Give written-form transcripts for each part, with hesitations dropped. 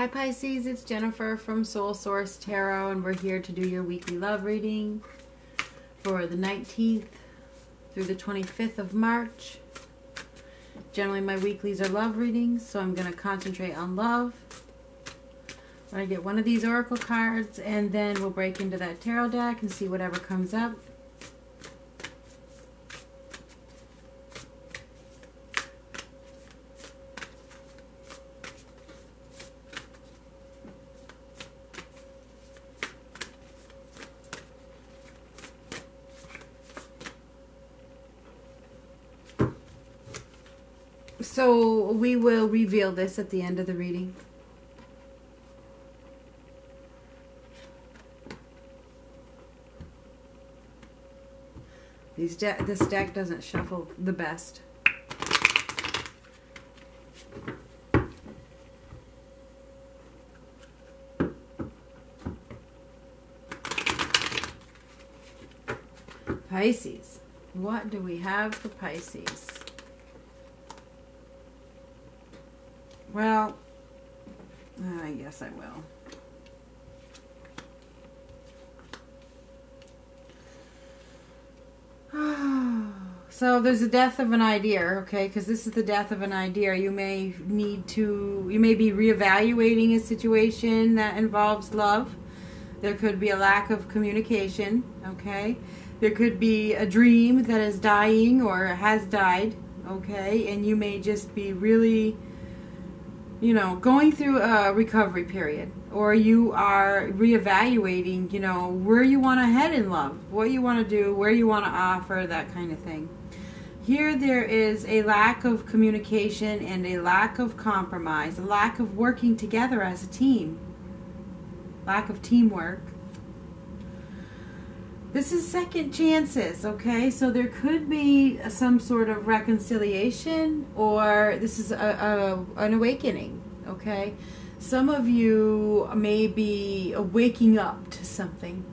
Hi Pisces, it's Jennifer from Soul Source Tarot, and we're here to do your weekly love reading for the 19th through the 25th of March. Generally my weeklies are love readings, so I'm going to concentrate on love. I'm going to get one of these oracle cards and then we'll break into that tarot deck and see whatever comes up. So we will reveal this at the end of the reading. This deck doesn't shuffle the best. Pisces. What do we have for Pisces? Well, I guess I will. So there's the death of an idea, okay? Because this is the death of an idea. You may need to, you may be reevaluating a situation that involves love. There could be a lack of communication, okay? There could be a dream that is dying or has died, okay? And you may just be really, you know, going through a recovery period, or you are reevaluating, you know, where you want to head in love, what you want to do, where you want to offer, that kind of thing. Here there is a lack of communication and a lack of compromise, a lack of working together as a team, lack of teamwork. This is second chances, okay? So there could be some sort of reconciliation, or this is an awakening, okay? Some of you may be waking up to something.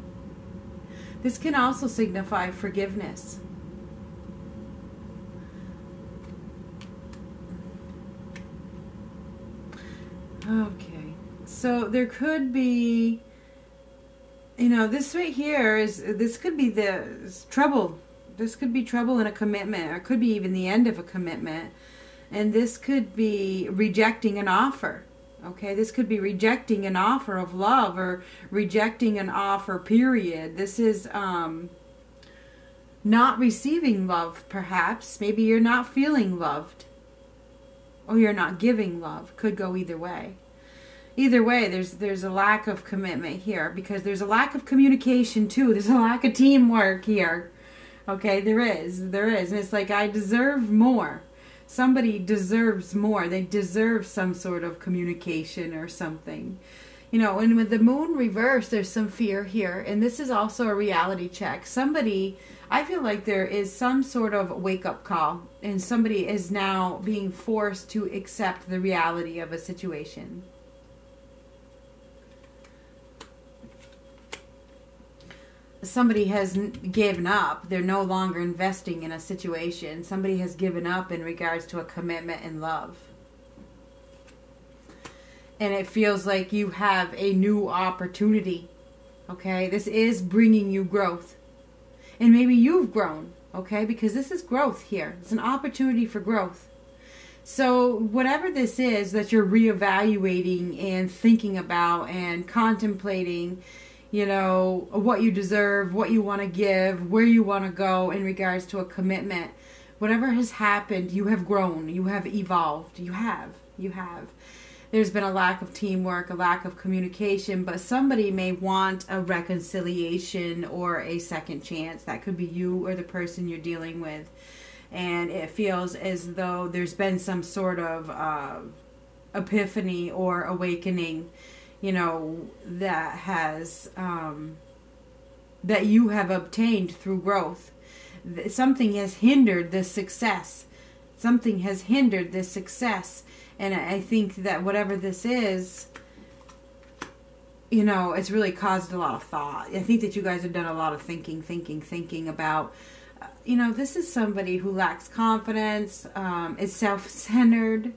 This can also signify forgiveness. Okay, so there could be, you know, this right here is, this could be the trouble. This could be trouble in a commitment, or could be even the end of a commitment. And this could be rejecting an offer. Okay, this could be rejecting an offer of love, or rejecting an offer, period. This is not receiving love, perhaps. Maybe you're not feeling loved, or you're not giving love. Could go either way. Either way, there's a lack of commitment here, because there's a lack of communication too. There's a lack of teamwork here. Okay, there is. And it's like, I deserve more. Somebody deserves more. They deserve some sort of communication or something. You know, and with the moon reversed, there's some fear here. And this is also a reality check. Somebody, I feel like there is some sort of wake-up call, and somebody is now being forced to accept the reality of a situation. Somebody has given up. They're no longer investing in a situation. Somebody has given up in regards to a commitment and love. And it feels like you have a new opportunity. Okay? This is bringing you growth. And maybe you've grown. Okay? Because this is growth here. It's an opportunity for growth. So whatever this is that you're reevaluating and thinking about and contemplating, you know, what you deserve, what you want to give, where you want to go in regards to a commitment. Whatever has happened, you have grown, you have evolved, you have. There's been a lack of teamwork, a lack of communication, but somebody may want a reconciliation or a second chance. That could be you or the person you're dealing with. And it feels as though there's been some sort of epiphany or awakening, you know, that has, that you have obtained through growth. Something has hindered this success. Something has hindered this success. And I think that whatever this is, you know, it's really caused a lot of thought. I think that you guys have done a lot of thinking about, you know, this is somebody who lacks confidence, is self-centered.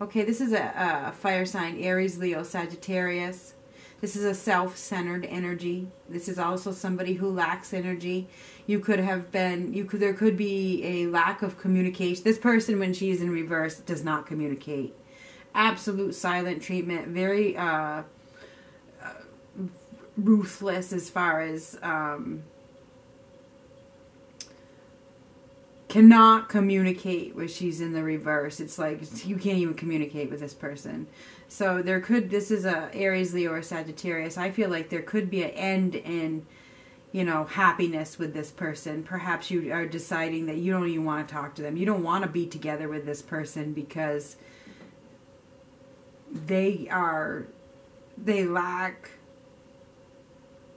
Okay, this is a fire sign, Aries, Leo, Sagittarius. This is a self-centered energy. This is also somebody who lacks energy. You could have been, there could be a lack of communication. This person, when she is in reverse, does not communicate. Absolute silent treatment. Very ruthless as far as, cannot communicate when she's in the reverse. It's like you can't even communicate with this person. So there could, this is a Aries, Leo, or Sagittarius. I feel like there could be an end in, you know, happiness with this person. Perhaps you are deciding that you don't even want to talk to them. You don't want to be together with this person because they lack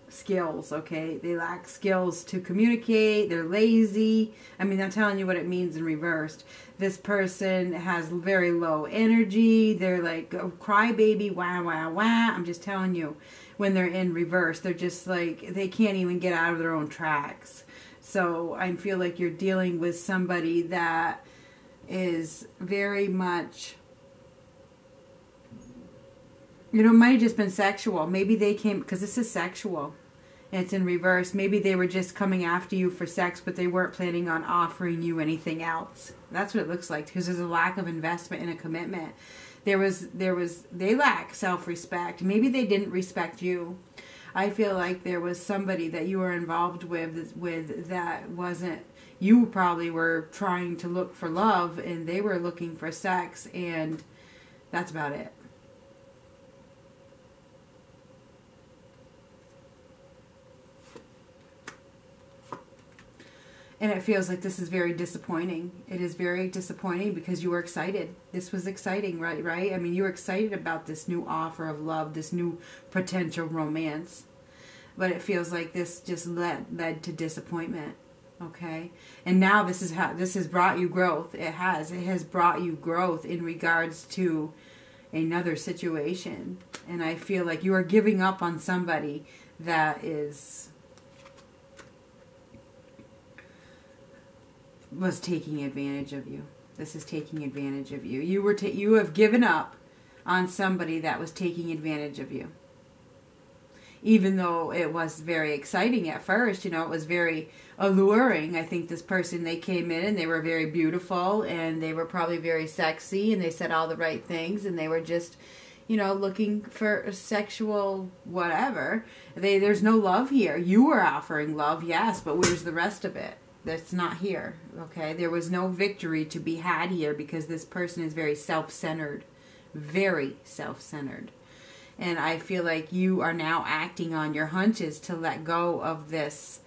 skills, okay? They lack skills to communicate. They're lazy. I mean, I'm telling you what it means in reversed. This person has very low energy. They're like, oh, crybaby, wah, wah, wah. I'm just telling you, when they're in reverse, they're just like, they can't even get out of their own tracks. So I feel like you're dealing with somebody that is very much, you know, it might have just been sexual. Maybe they came, because this is sexual. It's in reverse. Maybe they were just coming after you for sex, but they weren't planning on offering you anything else. That's what it looks like, because there's a lack of investment and a commitment. They lack self-respect. Maybe they didn't respect you. I feel like there was somebody that you were involved with that wasn't, you probably were trying to look for love, and they were looking for sex, and that's about it. And it feels like this is very disappointing. It is very disappointing because you were excited. This was exciting, right? I mean, you were excited about this new offer of love, this new potential romance. But it feels like this just led to disappointment, okay? And now this is how this has brought you growth. It has brought you growth in regards to another situation. And I feel like you are giving up on somebody that was taking advantage of you. This is taking advantage of you. You have given up on somebody that was taking advantage of you. Even though it was very exciting at first, you know, it was very alluring. I think this person, they came in and they were very beautiful and they were probably very sexy and they said all the right things and they were just, you know, looking for sexual whatever. There's no love here. You were offering love, yes, but where's the rest of it? That's not here, okay? There was no victory to be had here because this person is very self-centered, very self-centered. And I feel like you are now acting on your hunches to let go of this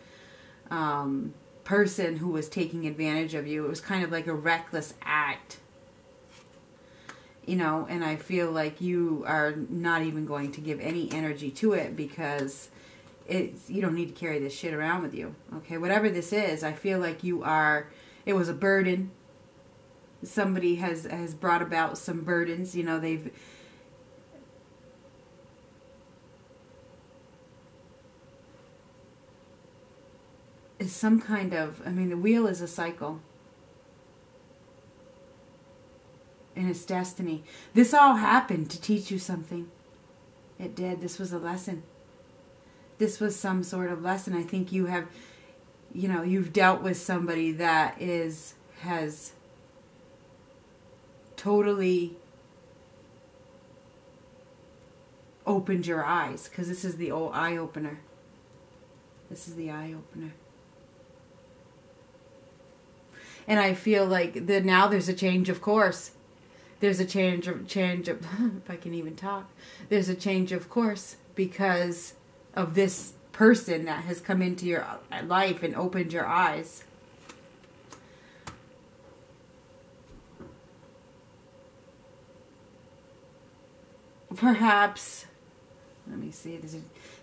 person who was taking advantage of you. It was kind of like a reckless act, you know, and I feel like you are not even going to give any energy to it because you don't need to carry this shit around with you, okay? Whatever this is, I feel like it was a burden. Somebody has brought about some burdens, you know, it's some kind of, I mean, the wheel is a cycle. And it's destiny. This all happened to teach you something. It did. This was a lesson. This was some sort of lesson. I think you have, you know, you've dealt with somebody that has totally opened your eyes. Because this is the old eye-opener. This is the eye-opener. And I feel like now there's a change of course. There's a change of, if I can even talk. There's a change of course because of this person that has come into your life and opened your eyes. Perhaps, let me see,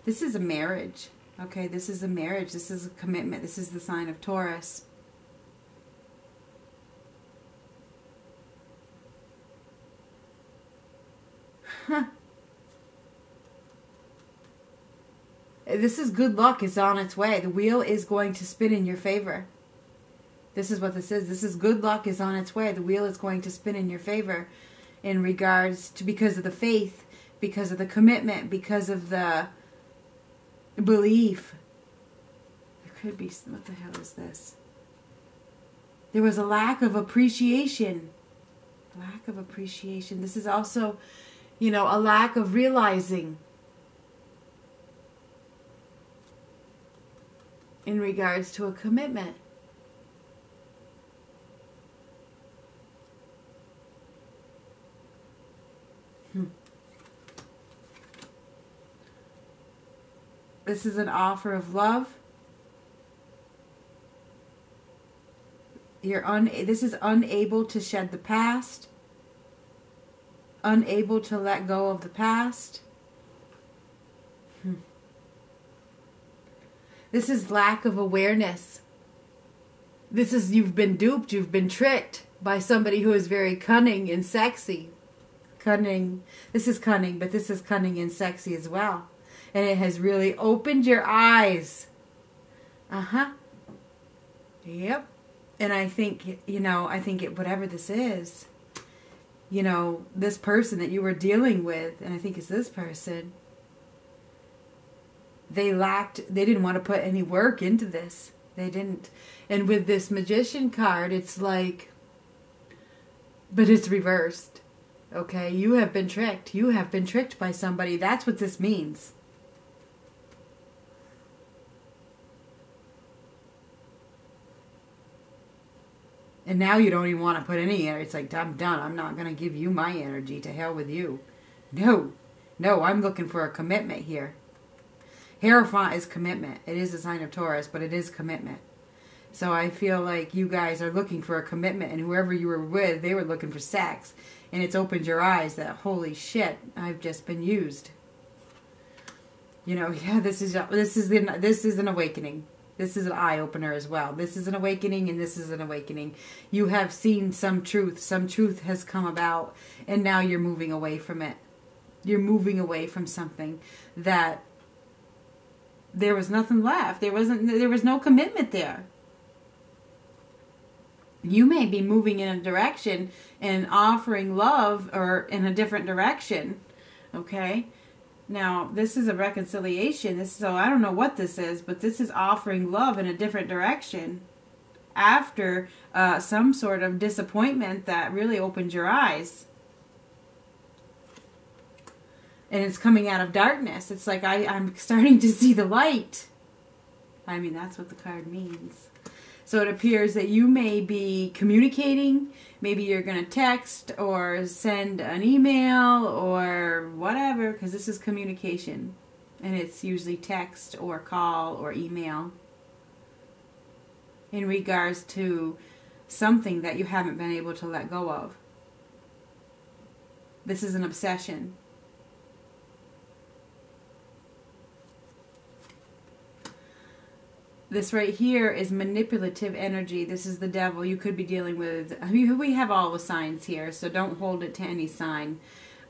this is a marriage. Okay, this is a marriage. This is a commitment. This is the sign of Taurus. Huh. This is good luck. It's on its way. The wheel is going to spin in your favor. This is what this is. This is good luck is on its way. The wheel is going to spin in your favor. in regards to, because of the faith, because of the commitment, because of the belief. There could be, what the hell is this? There was a lack of appreciation. Lack of appreciation. This is also, you know, a lack of realizing in regards to a commitment. This is an offer of love. This is unable to shed the past. Unable to let go of the past. This is lack of awareness. This is, you've been duped, you've been tricked by somebody who is very cunning and sexy. Cunning. This is cunning, but this is cunning and sexy as well. And it has really opened your eyes. Yep. And I think, you know, whatever this is, you know, this person that you were dealing with, and I think it's this person, they didn't want to put any work into this. They didn't. And with this Magician card, it's like, but it's reversed. Okay, you have been tricked. You have been tricked by somebody. That's what this means. And now you don't even want to put any energy. It's like, I'm done. I'm not going to give you my energy. To hell with you. No. No, I'm looking for a commitment here. Hierophant is commitment. It is a sign of Taurus, but it is commitment. So I feel like you guys are looking for a commitment. And whoever you were with, they were looking for sex. And it's opened your eyes that, holy shit, I've just been used. You know, yeah, this is an awakening. This is an eye-opener as well. This is an awakening, and this is an awakening. You have seen some truth. Some truth has come about, and now you're moving away from it. You're moving away from something that there was nothing left. There was no commitment there. You may be moving in a direction and offering love, or in a different direction, okay? Now, this is a reconciliation. So I don't know what this is, but this is offering love in a different direction after some sort of disappointment that really opened your eyes. And it's coming out of darkness. It's like I'm starting to see the light. I mean, that's what the card means. So it appears that you may be communicating. Maybe you're going to text or send an email or whatever, because this is communication. And it's usually text or call or email in regards to something that you haven't been able to let go of. This is an obsession. This right here is manipulative energy. This is the devil. You could be dealing with, I mean, we have all the signs here, so don't hold it to any sign.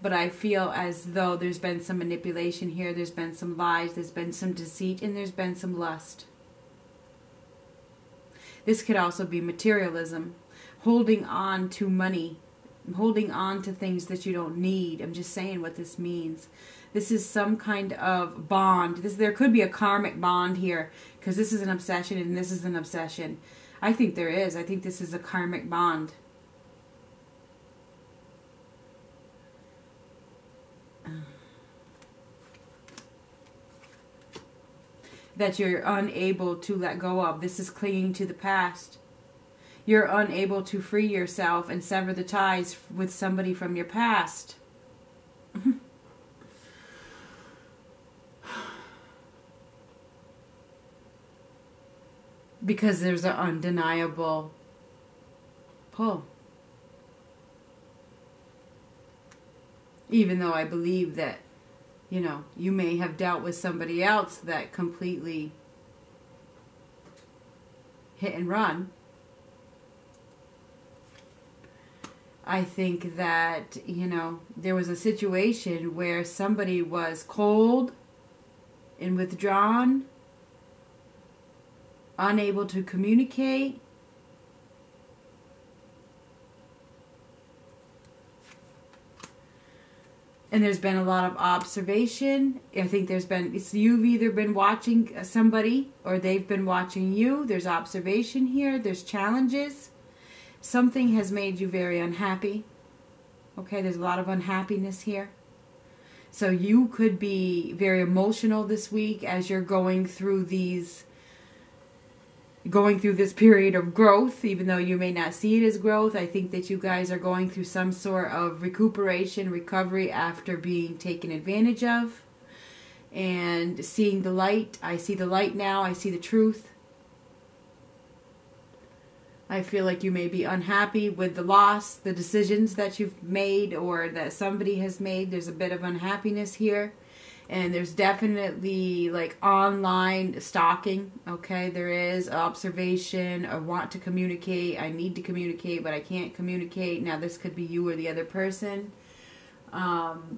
But I feel as though there's been some manipulation here. There's been some lies. There's been some deceit. And there's been some lust. This could also be materialism. Holding on to money. Holding on to things that you don't need. I'm just saying what this means. This is some kind of bond. There could be a karmic bond here, because this is an obsession and this is an obsession. I think there is. I think this is a karmic bond. That you're unable to let go of. This is clinging to the past. You're unable to free yourself and sever the ties with somebody from your past. Because there's an undeniable pull. Even though I believe that, you know, you may have dealt with somebody else that completely hit and run. I think that, you know, there was a situation where somebody was cold and withdrawn. Unable to communicate. And there's been a lot of observation. I think there's been, you've either been watching somebody or they've been watching you. There's observation here. There's challenges. Something has made you very unhappy. Okay, there's a lot of unhappiness here. So you could be very emotional this week as you're going through these, going through this period of growth, even though you may not see it as growth. I think that you guys are going through some sort of recuperation, recovery after being taken advantage of and seeing the light. I see the light now. I see the truth. I feel like you may be unhappy with the loss, the decisions that you've made or that somebody has made. There's a bit of unhappiness here. And there's definitely like online stalking, okay? There is observation, I want to communicate, I need to communicate, but I can't communicate. Now this could be you or the other person.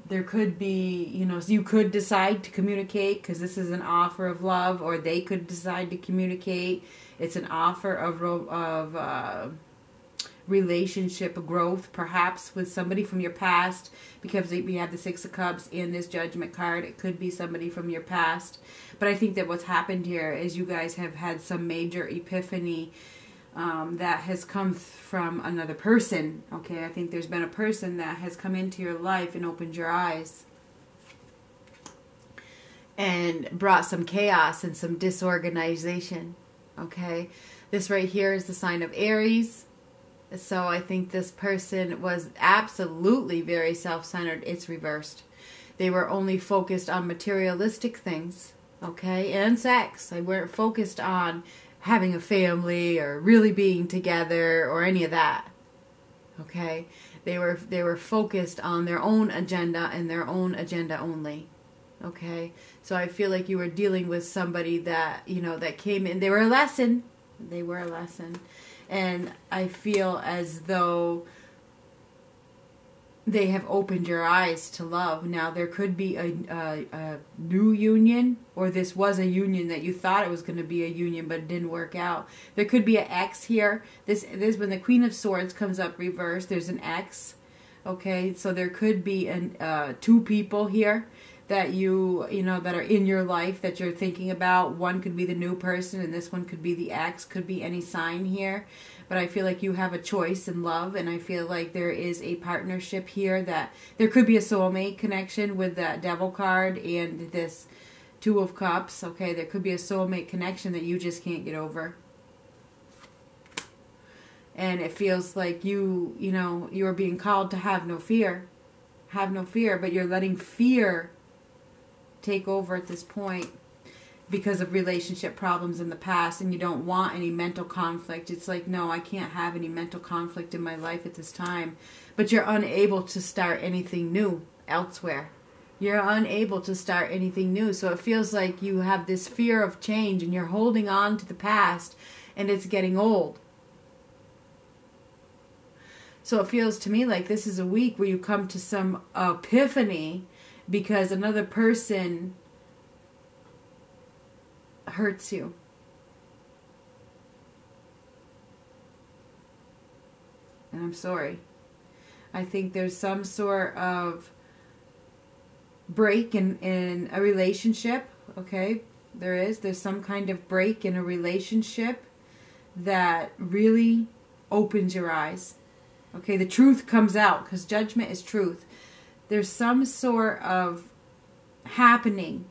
There could be, you know, you could decide to communicate because this is an offer of love, or they could decide to communicate. It's an offer of relationship growth, perhaps with somebody from your past, because we have the Six of Cups in this Judgment card. It could be somebody from your past, but I think that what's happened here is you guys have had some major epiphany that has come from another person. Okay, I think there's been a person that has come into your life and opened your eyes and brought some chaos and some disorganization. Okay, this right here is the sign of Aries. So I think this person was absolutely very self-centered. It's reversed. They were only focused on materialistic things, okay, and sex. They weren't focused on having a family or really being together or any of that, okay? They were focused on their own agenda and their own agenda only, okay? So I feel like you were dealing with somebody that, you know, that came in. They were a lesson. They were a lesson. And I feel as though they have opened your eyes to love. Now, there could be a new union, or this was a union that you thought it was going to be a union, but it didn't work out. There could be an X here. This when the Queen of Swords comes up reversed, there's an X. Okay, so there could be two people here that you know, that are in your life that you're thinking about. One could be the new person and this one could be the ex, could be any sign here. But I feel like you have a choice in love, and I feel like there is a partnership here, that there could be a soulmate connection with that Devil card and this Two of Cups. Okay, there could be a soulmate connection that you just can't get over. And it feels like you know, you're being called to have no fear. Have no fear, but you're letting fear take over at this point because of relationship problems in the past, and you don't want any mental conflict. It's like, no, I can't have any mental conflict in my life at this time. But you're unable to start anything new elsewhere. You're unable to start anything new. So it feels like you have this fear of change and you're holding on to the past, and it's getting old. So it feels to me like this is a week where you come to some epiphany, because another person hurts you. And I'm sorry. I think there's some sort of break in a relationship. Okay, there is. There's some kind of break in a relationship that really opens your eyes. Okay, the truth comes out, because judgment is truth. There's some sort of happening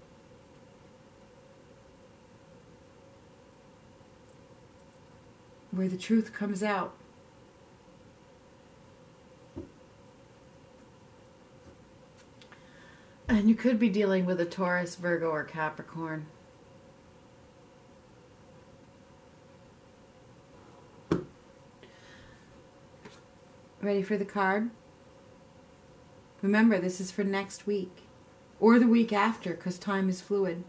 where the truth comes out. And you could be dealing with a Taurus, Virgo, or Capricorn. Ready for the card? Remember, this is for next week or the week after, because time is fluid.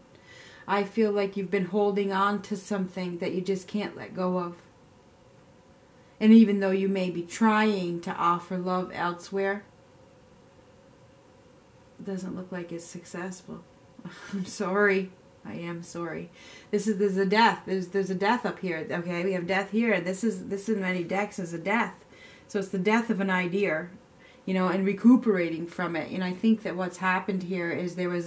I feel like you've been holding on to something that you just can't let go of. And even though you may be trying to offer love elsewhere, it doesn't look like it's successful. I'm sorry. I am sorry. There's a death. There's a death up here. Okay, we have death here. This is in many decks as a death. So it's the death of an idea. you know, and recuperating from it. And I think that what's happened here is there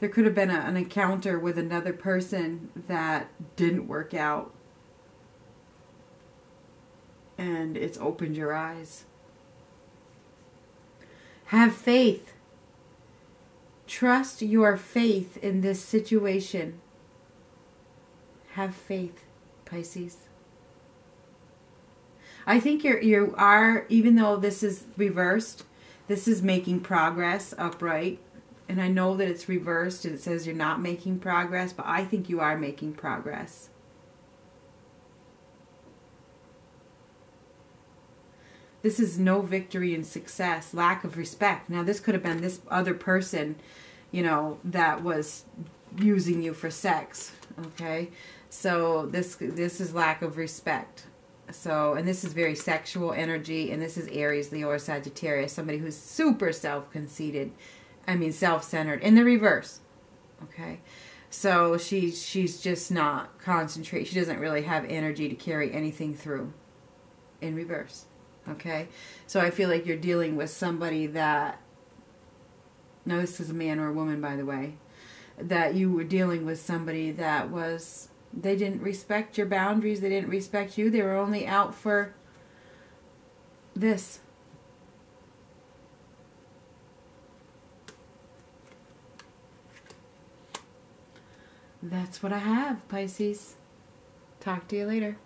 could have been an encounter with another person that didn't work out. And it's opened your eyes. Have faith. Trust your faith in this situation. Have faith, Pisces. I think you are, even though this is reversed, this is making progress upright. And I know that it's reversed and it says you're not making progress, but I think you are making progress. This is no victory and success, lack of respect. Now, this could have been this other person, you know, that was using you for sex, okay? So this is lack of respect. So, and this is very sexual energy, and this is Aries, Leo, or Sagittarius, somebody who's super self-conceited, I mean self-centered, in the reverse, okay? So she's just not concentrating. She doesn't really have energy to carry anything through in reverse, okay? So I feel like you're dealing with somebody that, no, this is a man or a woman, by the way, that you were dealing with somebody that was... They didn't respect your boundaries. They didn't respect you. They were only out for this. That's what I have, Pisces. Talk to you later.